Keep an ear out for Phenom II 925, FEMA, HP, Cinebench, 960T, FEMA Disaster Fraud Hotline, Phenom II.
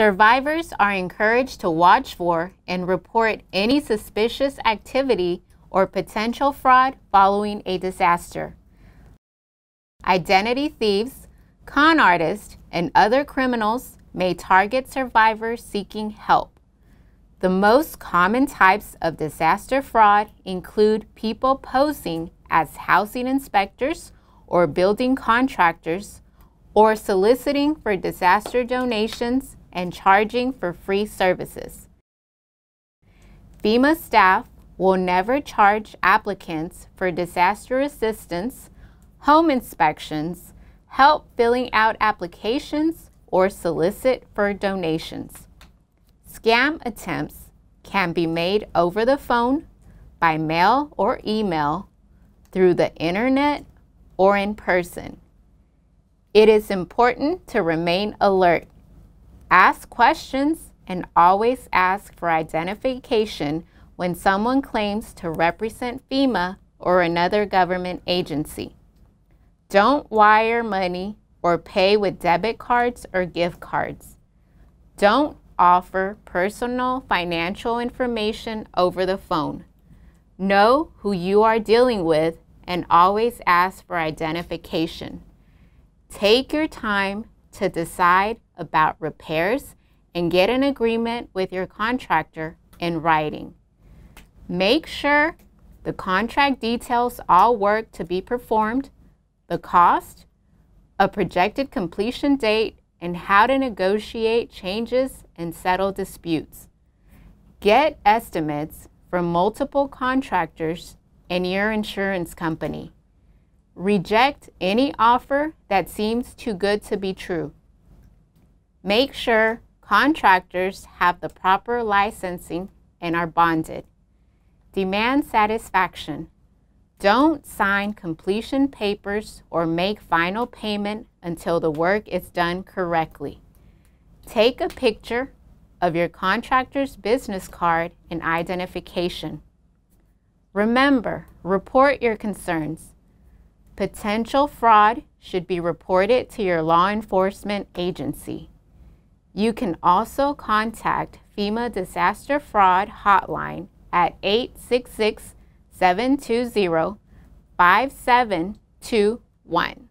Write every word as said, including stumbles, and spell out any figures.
Survivors are encouraged to watch for and report any suspicious activity or potential fraud following a disaster. Identity thieves, con artists, and other criminals may target survivors seeking help. The most common types of disaster fraud include people posing as housing inspectors or building contractors, or soliciting for disaster donations and charging for free services. FEMA staff will never charge applicants for disaster assistance, home inspections, help filling out applications, or solicit for donations. Scam attempts can be made over the phone, by mail or email, through the internet, or in person. It is important to remain alert. Ask questions and always ask for identification when someone claims to represent FEMA or another government agency. Don't wire money or pay with debit cards or gift cards. Don't offer personal financial information over the phone. Know who you are dealing with and always ask for identification. Take your time to decide about repairs and get an agreement with your contractor in writing. Make sure the contract details all work to be performed, the cost, a projected completion date, and how to negotiate changes and settle disputes. Get estimates from multiple contractors and your insurance company. Reject any offer that seems too good to be true. Make sure contractors have the proper licensing and are bonded. Demand satisfaction. Don't sign completion papers or make final payment until the work is done correctly. Take a picture of your contractor's business card and identification. Remember, report your concerns. Potential fraud should be reported to your law enforcement agency. You can also contact FEMA Disaster Fraud Hotline at eight six six, seven two zero, five seven two one.